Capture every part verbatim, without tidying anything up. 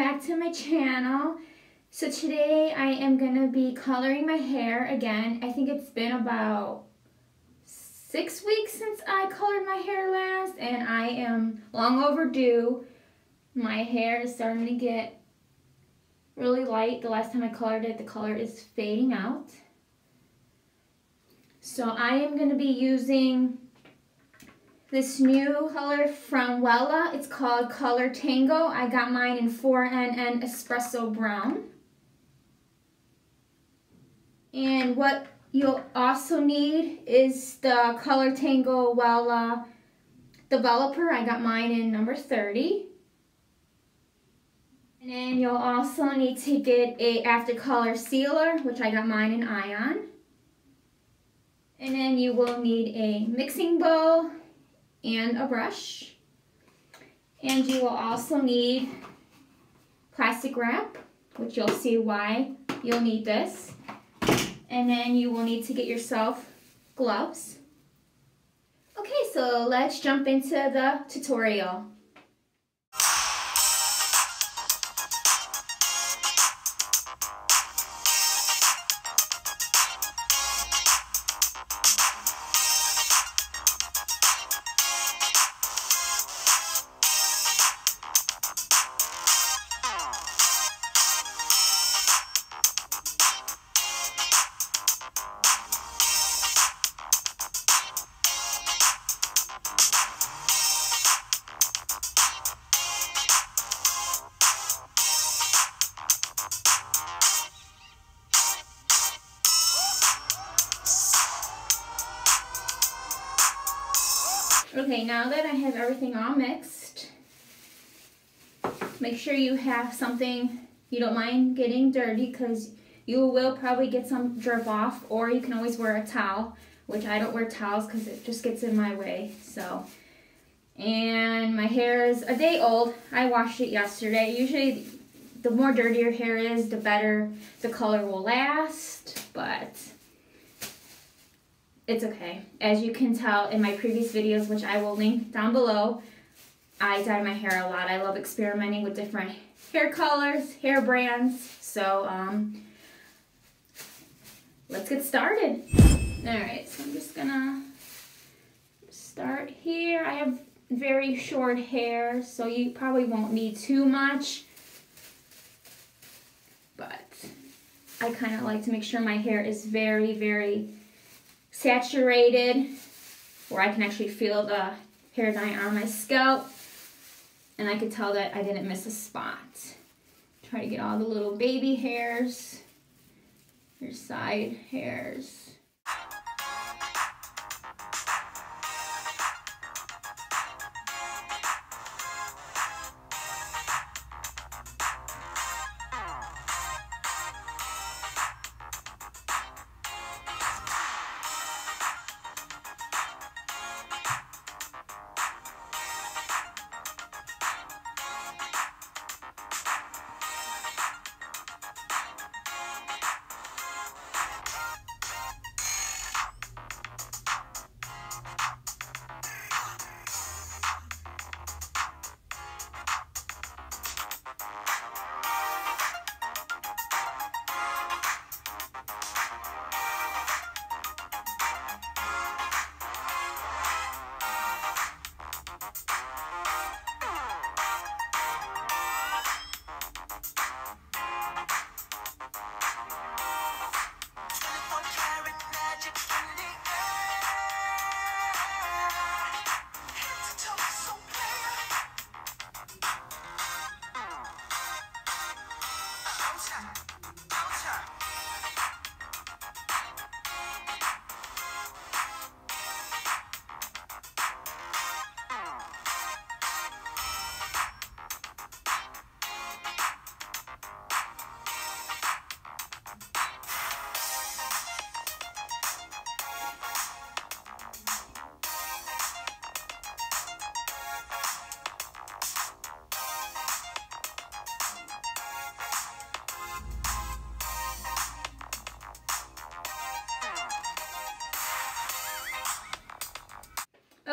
back to my channel. So today I am gonna be coloring my hair again. I think it's been about six weeks since I colored my hair last, and I am long overdue. My hair is starting to get really light. The last time I colored it, the color is fading out. So I am gonna be using this new color from Wella. It's called Color Tango. I got mine in four N N Espresso Brown. And what you'll also need is the Color Tango Wella developer. I got mine in number thirty. And then you'll also need to get a after color sealer, which I got mine in Ion. And then you will need a mixing bowl and a brush, and you will also need plastic wrap, which you'll see why you'll need this. And then you will need to get yourself gloves. Okay, so let's jump into the tutorial. Okay, now that I have everything all mixed, make sure you have something you don't mind getting dirty, because you will probably get some drip off, or you can always wear a towel, which I don't wear towels because it just gets in my way. So, and my hair is a day old. I washed it yesterday. Usually the more dirty your hair is, the better the color will last, but it's okay. As you can tell in my previous videos, which I will link down below, I dye my hair a lot. I love experimenting with different hair colors, hair brands. So um, let's get started. All right, so I'm just gonna start here. I have very short hair, so you probably won't need too much, but I kind of like to make sure my hair is very, very saturated, where I can actually feel the hair dye on my scalp, and I could tell that I didn't miss a spot. Try to get all the little baby hairs, your side hairs.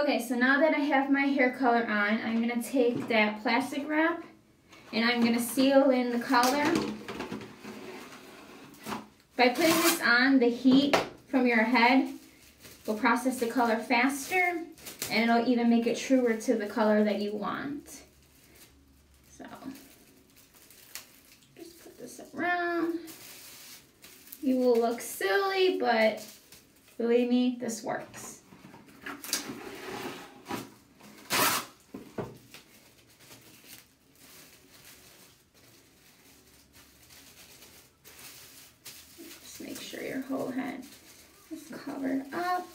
Okay, so now that I have my hair color on, I'm going to take that plastic wrap and I'm going to seal in the color. By putting this on, the heat from your head will process the color faster, and it'll even make it truer to the color that you want. So, just put this around. You will look silly, but believe me, this works. Just make sure your whole head is covered up.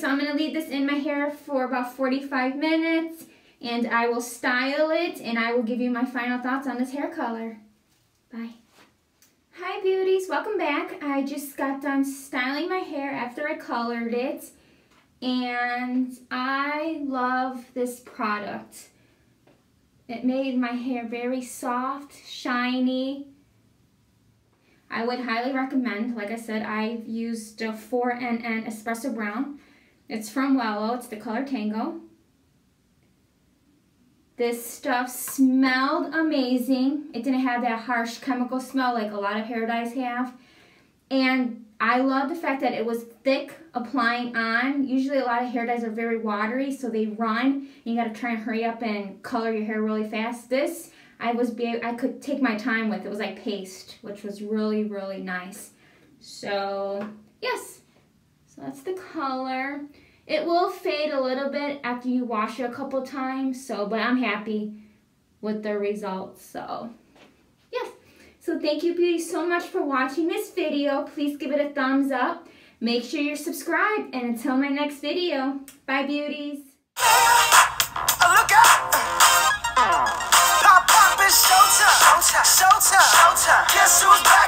So I'm going to leave this in my hair for about forty-five minutes, and I will style it, and I will give you my final thoughts on this hair color. Bye. Hi beauties, welcome back. I just got done styling my hair after I colored it, and I love this product. It made my hair very soft, shiny. I would highly recommend, like I said, I've used a four N N Espresso Brown. It's from Wella, it's the Color Tango. This stuff smelled amazing. It didn't have that harsh chemical smell like a lot of hair dyes have. And I love the fact that it was thick applying on. Usually a lot of hair dyes are very watery, so they run, and you gotta try and hurry up and color your hair really fast. This, I, was, I could take my time with. It was like paste, which was really, really nice. So, yes. So that's the color. It will fade a little bit after you wash it a couple times, so, but I'm happy with the results, so yes. So thank you beauties so much for watching this video. Please give it a thumbs up. Make sure you're subscribed, and until my next video, bye beauties. Look up. Pop, pop, it's showtime. Showtime. Showtime. Guess who's back?